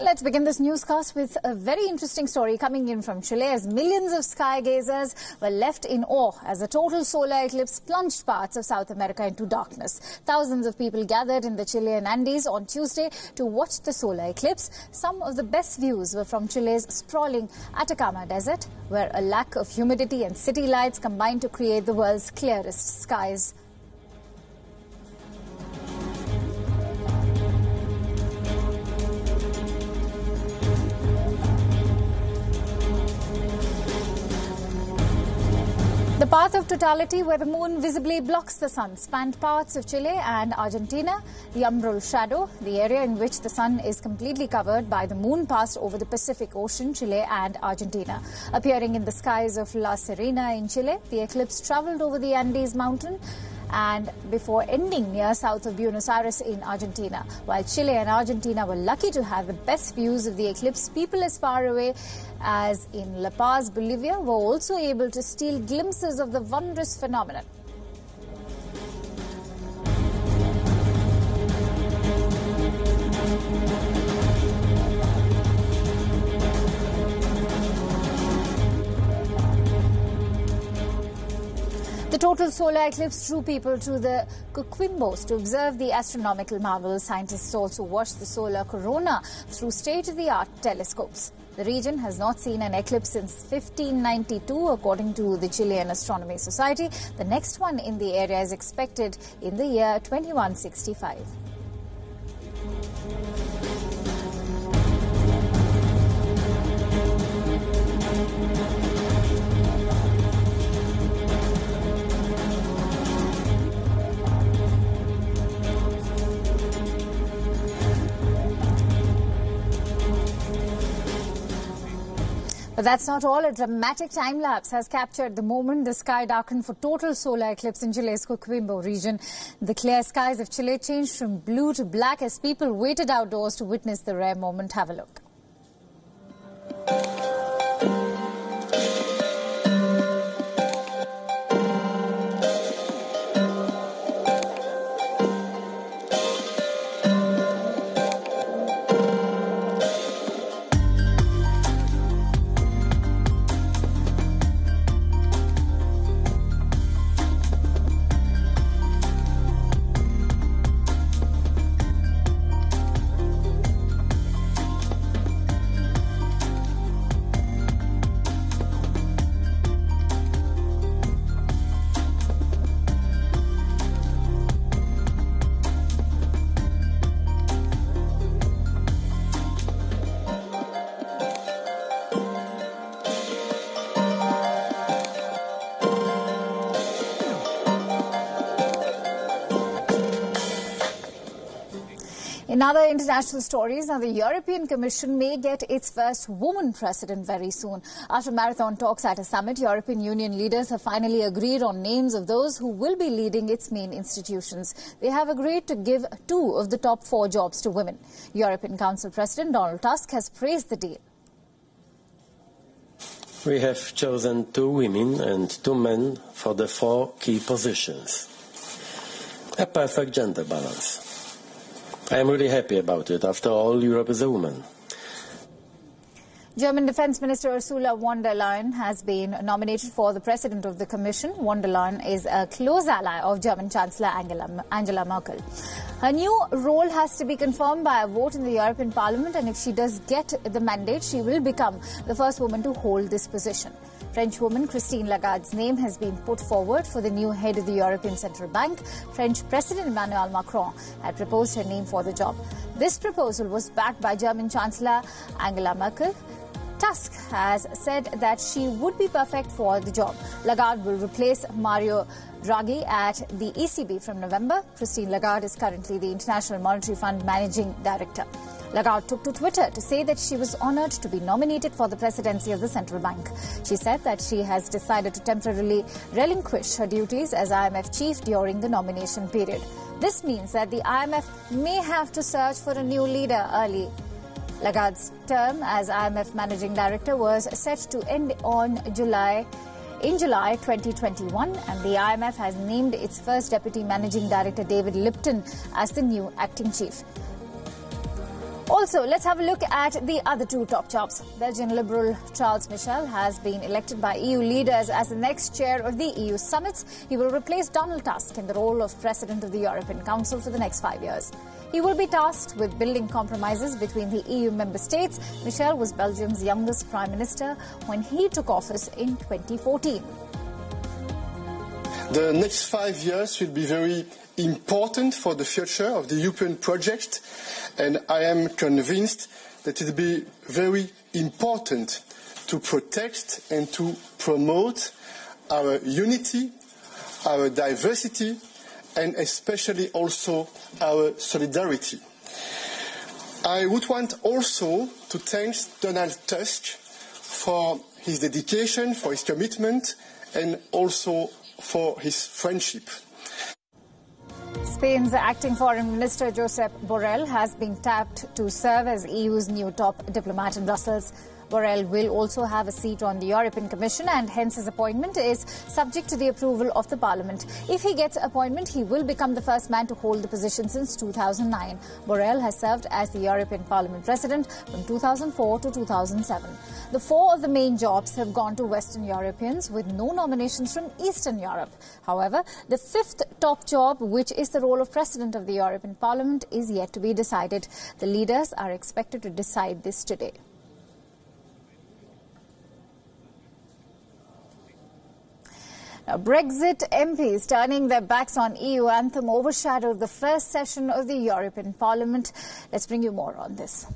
Let's begin this newscast with a very interesting story coming in from Chile as millions of sky gazers were left in awe as a total solar eclipse plunged parts of South America into darkness. Thousands of people gathered in the Chilean Andes on Tuesday to watch the solar eclipse. Some of the best views were from Chile's sprawling Atacama Desert, where a lack of humidity and city lights combined to create the world's clearest skies. The path of totality, where the moon visibly blocks the sun, spanned parts of Chile and Argentina. The umbral shadow, the area in which the sun is completely covered by the moon, passed over the Pacific Ocean, Chile and Argentina. Appearing in the skies of La Serena in Chile, the eclipse travelled over the Andes mountain and before ending near south of Buenos Aires in Argentina. While Chile and Argentina were lucky to have the best views of the eclipse, people as far away as in La Paz, Bolivia, were also able to steal glimpses of the wondrous phenomenon. The total solar eclipse drew people to the Coquimbos to observe the astronomical marvel. Scientists also watched the solar corona through state-of-the-art telescopes. The region has not seen an eclipse since 1592, according to the Chilean Astronomy Society. The next one in the area is expected in the year 2165. But that's not all. A dramatic time-lapse has captured the moment the sky darkened for total solar eclipse in Chile's Coquimbo region. The clear skies of Chile changed from blue to black as people waited outdoors to witness the rare moment. Have a look. In other international stories, now the European Commission may get its first woman president very soon. After marathon talks at a summit, European Union leaders have finally agreed on names of those who will be leading its main institutions. They have agreed to give 2 of the top 4 jobs to women. European Council President Donald Tusk has praised the deal. We have chosen 2 women and 2 men for the 4 key positions. A perfect gender balance. I am really happy about it. After all, Europe is a woman. German Defense Minister Ursula von der Leyen has been nominated for the President of the Commission. Von der Leyen is a close ally of German Chancellor Angela Merkel. Her new role has to be confirmed by a vote in the European Parliament, and if she does get the mandate, she will become the first woman to hold this position. French woman Christine Lagarde's name has been put forward for the new head of the European Central Bank. French President Emmanuel Macron had proposed her name for the job. This proposal was backed by German Chancellor Angela Merkel. Tusk has said that she would be perfect for the job. Lagarde will replace Mario Draghi at the ECB from November. Christine Lagarde is currently the International Monetary Fund Managing Director. Lagarde took to Twitter to say that she was honoured to be nominated for the presidency of the central bank. She said that she has decided to temporarily relinquish her duties as IMF chief during the nomination period. This means that the IMF may have to search for a new leader early. Lagarde's term as IMF managing director was set to end in July 2021, and the IMF has named its first deputy managing director David Lipton as the new acting chief. Also, let's have a look at the other two top jobs. Belgian Liberal Charles Michel has been elected by EU leaders as the next chair of the EU summits. He will replace Donald Tusk in the role of President of the European Council for the next 5 years. He will be tasked with building compromises between the EU member states. Michel was Belgium's youngest prime minister when he took office in 2014. The next 5 years will be very important for the future of the European project, and I am convinced that it will be very important to protect and to promote our unity, our diversity, and especially also our solidarity. I would want also to thank Donald Tusk for his dedication, for his commitment, and also for his friendship. Spain's acting foreign minister Josep Borrell has been tapped to serve as EU's new top diplomat in Brussels. Borrell will also have a seat on the European Commission, and hence his appointment is subject to the approval of the Parliament. If he gets appointment, he will become the first man to hold the position since 2009. Borrell has served as the European Parliament President from 2004 to 2007. The four of the main jobs have gone to Western Europeans, with no nominations from Eastern Europe. However, the fifth top job, which is the role of President of the European Parliament, is yet to be decided. The leaders are expected to decide this today. Now, Brexit MPs turning their backs on EU anthem overshadowed the first session of the European Parliament. Let's bring you more on this.